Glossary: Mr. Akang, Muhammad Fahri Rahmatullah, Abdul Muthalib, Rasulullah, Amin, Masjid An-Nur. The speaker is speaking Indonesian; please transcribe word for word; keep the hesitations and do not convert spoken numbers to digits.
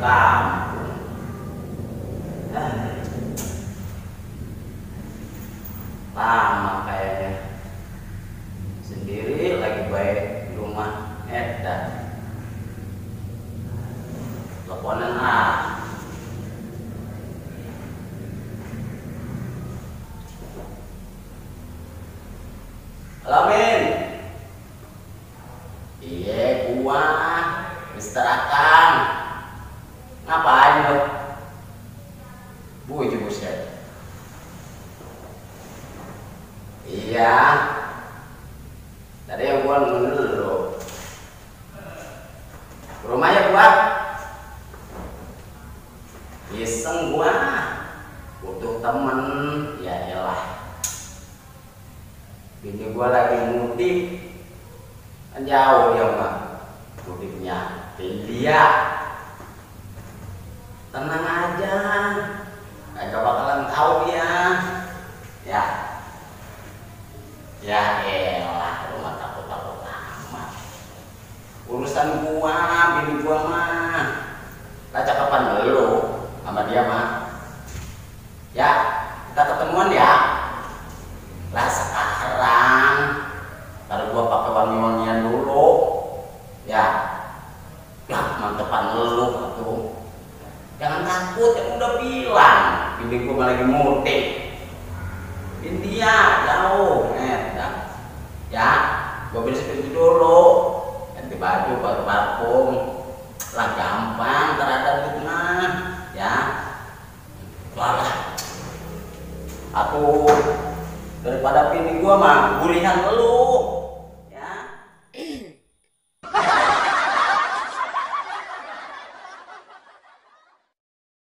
lama kayaknya sendiri lagi baik di rumah edan teleponan ah Amin iya gua Mister Akang ngapain lo bu ibu saya. Iya, tadi yang gua nunggu dulu. Ke rumahnya gua, iseng gua, butuh temen, ya elah. Bini gua lagi ngutip, kan jauh ya mbak, ngutipnya India. Tenang aja, gak bakalan tahu dia. Ya. Ya elah, rumah takut-takut amat. Urusan gua, bini gua mah. Lah cakapan lu sama dia mah. Ya, kita ketemuan ya. Lah sekarang, kalau gua pakai wangi-wangian dulu. Ya, lah mantepan lu tuh. Jangan takut, yang udah bilang. Bini gua malah lagi mutik. India jauh, eh, nah. Ya, gua beres pintu dulu, ganti baju baru parfum, lah gampang terhadap fitnah, ya, lah, aku daripada pilih gua mah, gulihan lu.